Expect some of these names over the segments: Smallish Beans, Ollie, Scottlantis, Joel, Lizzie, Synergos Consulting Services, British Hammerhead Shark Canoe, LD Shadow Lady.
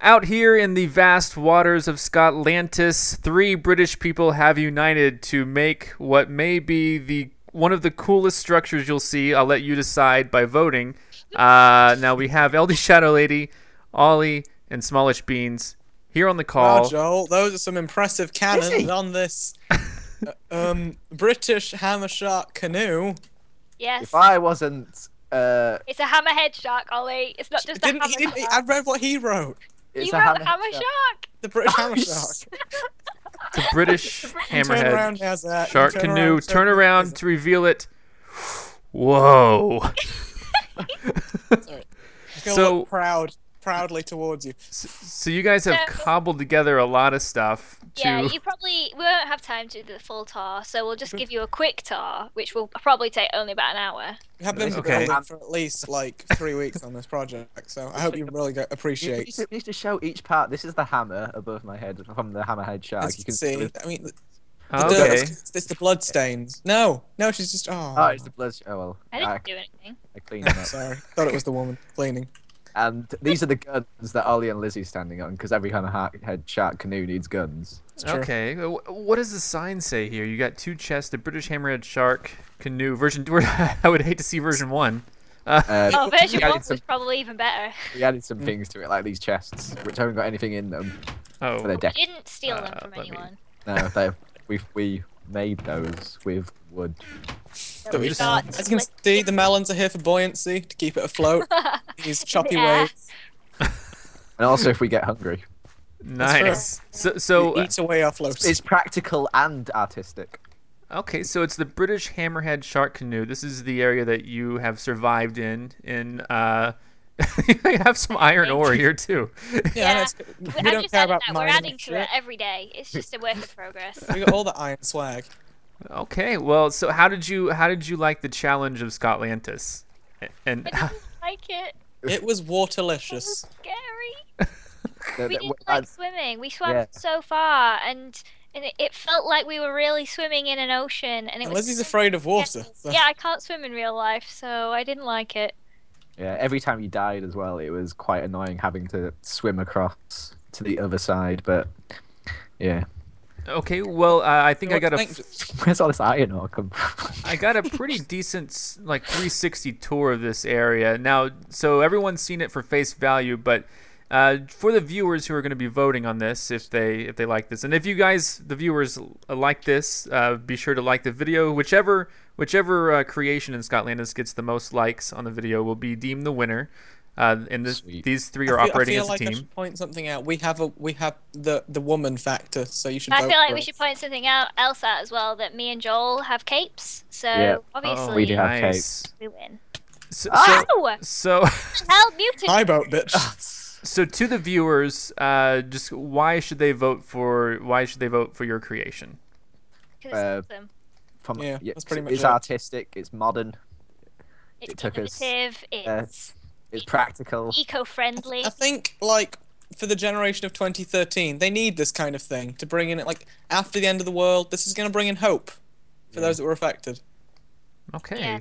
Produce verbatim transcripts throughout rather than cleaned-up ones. Out here in the vast waters of Scottlantis, three British people have united to make what may be the one of the coolest structures you'll see. I'll let you decide by voting. Uh, now we have L D Shadow Lady, Ollie, and Smallish Beans here on the call. Wow, Joel, those are some impressive cannons on this um, British hammer shark canoe. Yes. If I wasn't... Uh, it's a hammerhead shark, Ollie. It's not just didn't, a hammer he, shark. I read what he wrote. It's you wrote hammer the hammer shark. shark. The British oh, hammer shark. The British hammerhead turn around, how's that? Shark turn canoe. Around, turn around to reveal it. Whoa. Sorry. I feel so proud, proudly towards you. So, so you guys have so, cobbled together a lot of stuff. To... Yeah, you probably we won't have time to do the full tour, so we'll just give you a quick tour, which will probably take only about an hour. We have been okay. building for at least like three weeks on this project, so I hope you really go appreciate. We need, need to show each part. This is the hammer above my head from the hammerhead shark. As you can see. Sort of... I mean, the, the okay. dirt, it's, it's the blood stains. No, no, she's just oh. Oh, it's the blood. Oh well. I didn't I, do anything. I cleaned it. Sorry, thought it was the woman cleaning. And these are the guns that Ollie and Lizzie are standing on, because every hammerhead shark canoe needs guns. Okay, what does the sign say here? You got two chests, the British hammerhead shark canoe version. I would hate to see version one. Uh, oh, version one was some, probably even better. We added some things to it, like these chests, which haven't got anything in them. Oh, for their deck. We didn't steal uh, them from anyone. Me... No, they, we we made those with wood. So we just, as you can see, the melons are here for buoyancy to keep it afloat. These choppy yeah. waves, and also if we get hungry. Nice. So, so it eats away our floats. It's practical and artistic. Okay, so it's the British hammerhead shark canoe. This is the area that you have survived in. In uh, you have some iron ore here too. Yeah, yeah. we don't care about that. We're adding to it every day. It's just a work in progress. We got all the iron swag. Okay, well, so how did you how did you like the challenge of Scottlantis? And I didn't like it. It was waterlicious. It was scary. We didn't like swimming. We swam yeah. so far, and and it, it felt like we were really swimming in an ocean. And it Lizzie's was afraid of water. So. Yeah, I can't swim in real life, so I didn't like it. Yeah, every time you died as well, it was quite annoying having to swim across to the other side. But yeah. Okay, well, uh, I think I got a. Where's all this iron ore come from? I got a pretty decent, like, three sixty tour of this area now. So everyone's seen it for face value, but uh, for the viewers who are going to be voting on this, if they if they like this, and if you guys, the viewers, like this, uh, be sure to like the video. Whichever whichever uh, creation in Scottlantis gets the most likes on the video will be deemed the winner. Uh, and this, these three are I feel, operating I feel as a like team. I should point something out. We have a we have the the woman factor, so you should. I vote feel like for we it. should point something out else out as well. That me and Joel have capes, so yeah. obviously oh, we do have nice. capes. We win. So, oh! so, so hell, muted. I vote, bitch. So to the viewers, uh, just why should they vote for why should they vote for your creation? Because it's uh, awesome. From, yeah, yeah, that's pretty much it's it. artistic. It's modern. It's it innovative. Us, it's uh, It's practical. Eco-friendly. I think, like, for the generation of twenty thirteen, they need this kind of thing to bring in it. Like, after the end of the world, this is going to bring in hope for yeah. those that were affected. Okay. Yeah.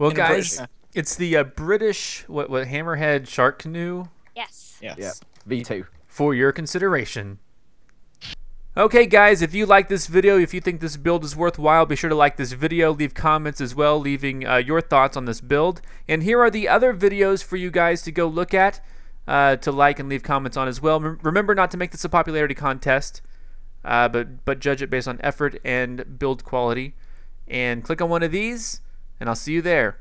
Well, in guys, it's the uh, British what what hammerhead shark canoe. Yes. Yes. Yeah. V two for your consideration. Okay, guys, if you like this video, if you think this build is worthwhile, be sure to like this video, leave comments as well, leaving uh, your thoughts on this build. And here are the other videos for you guys to go look at, uh, to like and leave comments on as well. M- remember not to make this a popularity contest, uh, but, but judge it based on effort and build quality. And click on one of these, and I'll see you there.